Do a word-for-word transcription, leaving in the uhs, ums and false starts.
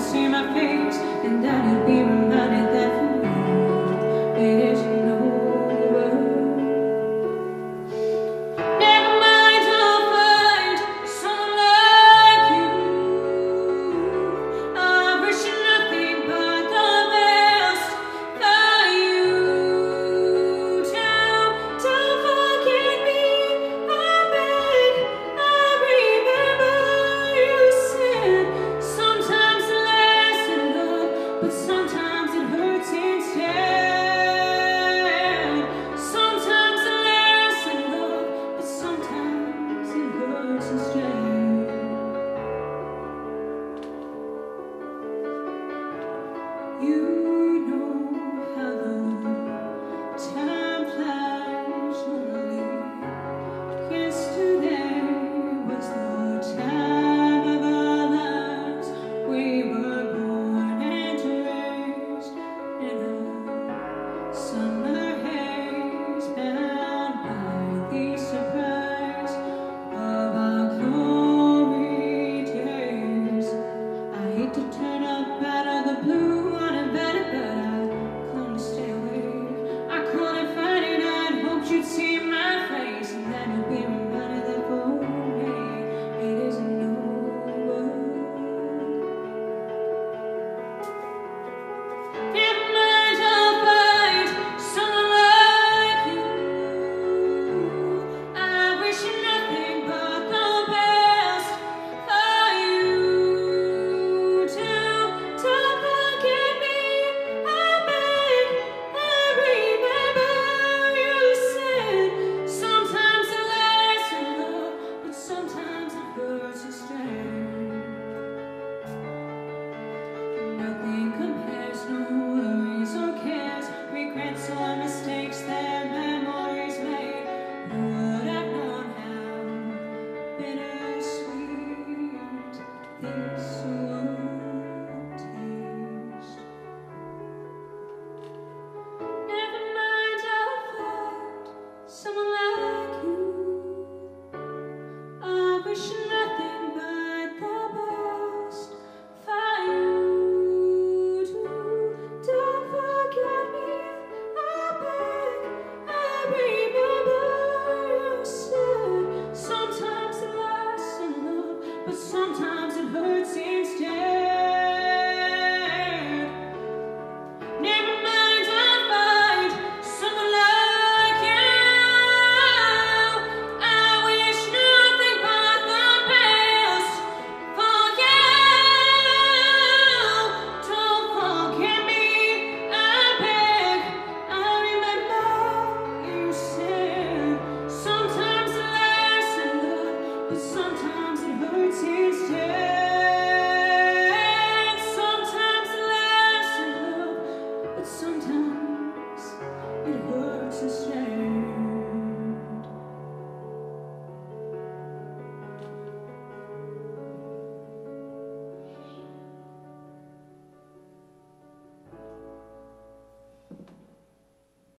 see my face, and that would be